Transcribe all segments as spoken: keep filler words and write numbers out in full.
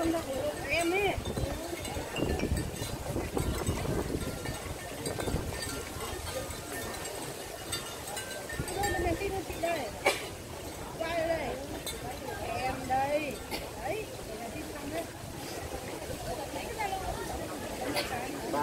Đừng làm bộ.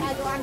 Ai cho ăn?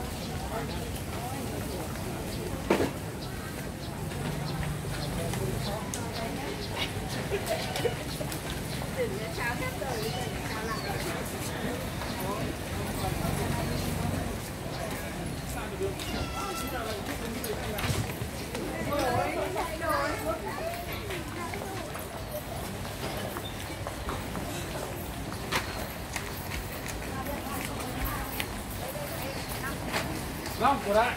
Long của đã.